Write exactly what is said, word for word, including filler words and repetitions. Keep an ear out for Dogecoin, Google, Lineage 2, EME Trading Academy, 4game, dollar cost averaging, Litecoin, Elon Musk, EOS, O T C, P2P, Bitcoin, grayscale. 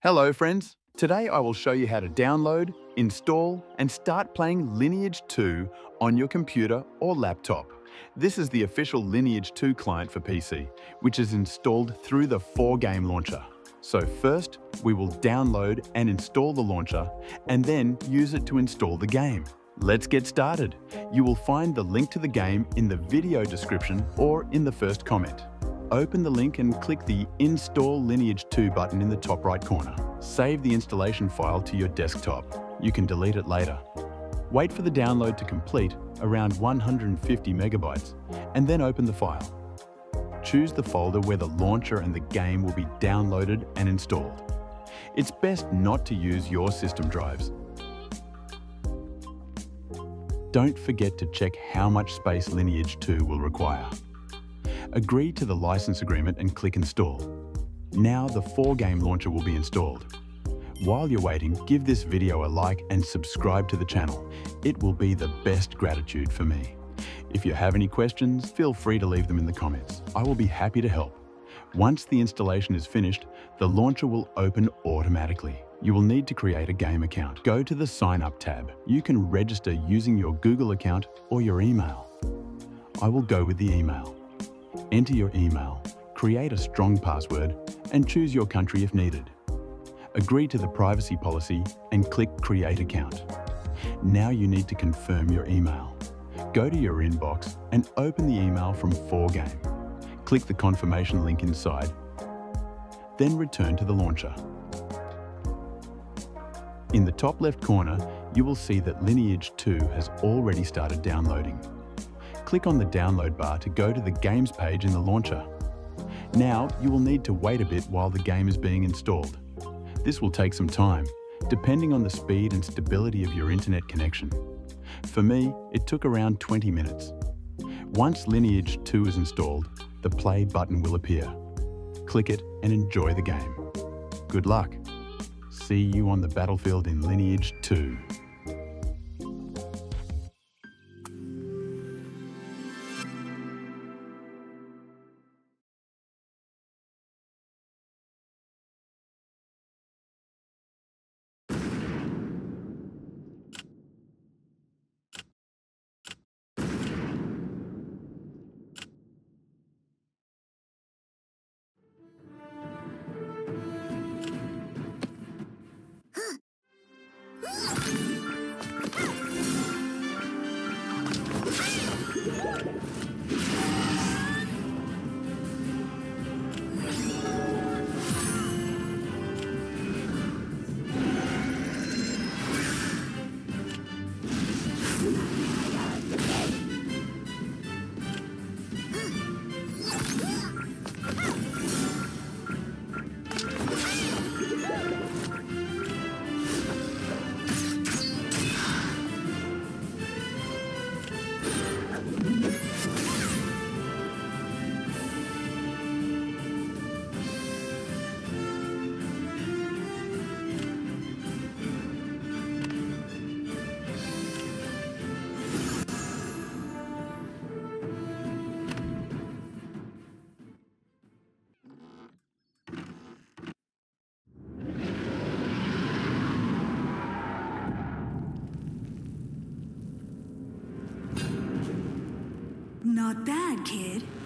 Hello friends, today I will show you how to download, install and start playing Lineage two on your computer or laptop. This is the official Lineage two client for P C, which is installed through the four game launcher. So first, we will download and install the launcher and then use it to install the game. Let's get started. You will find the link to the game in the video description or in the first comment. Open the link and click the Install Lineage two button in the top right corner. Save the installation file to your desktop. You can delete it later. Wait for the download to complete, around one hundred fifty megabytes, and then open the file. Choose the folder where the launcher and the game will be downloaded and installed. It's best not to use your system drives. Don't forget to check how much space Lineage two will require. Agree to the license agreement and click Install. Now the four game launcher will be installed. While you're waiting, give this video a like and subscribe to the channel. It will be the best gratitude for me. If you have any questions, feel free to leave them in the comments. I will be happy to help. Once the installation is finished, the launcher will open automatically. You will need to create a game account. Go to the Sign Up tab. You can register using your Google account or your email. I will go with the email. Enter your email, create a strong password, and choose your country if needed. Agree to the privacy policy and click Create Account. Now you need to confirm your email. Go to your inbox and open the email from four game. Click the confirmation link inside, then return to the launcher. In the top left corner, you will see that Lineage two has already started downloading. Click on the download bar to go to the games page in the launcher. Now you will need to wait a bit while the game is being installed. This will take some time, depending on the speed and stability of your internet connection. For me, it took around twenty minutes. Once Lineage two is installed, the play button will appear. Click it and enjoy the game. Good luck. See you on the battlefield in Lineage two. Not bad, kid.